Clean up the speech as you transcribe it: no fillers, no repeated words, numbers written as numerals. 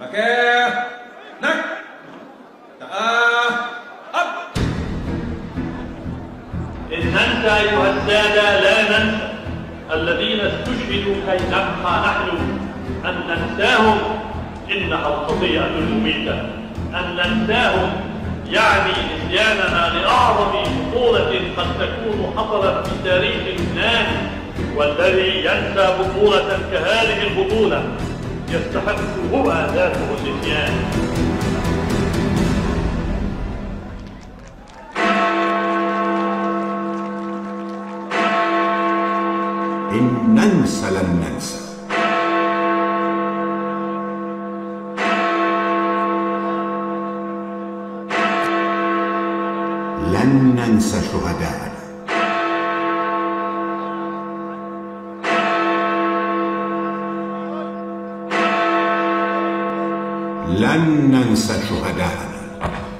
مكانك. أب. إذ أنت أيها السادة لا ننسى الذين استشهدوا كي نبقى نحن أن ننساهم، إنها الخطيئة المميتة. أن ننساهم يعني نسياننا لأعظم بطولة قد تكون حصلت في تاريخ لبنان، والذي ينسى بطولة كهذه البطولة يستحق هو ذاته النسيان. إن ننسى لن ننسى. لن ننسى شهداءنا. لن ننسى شهداءنا.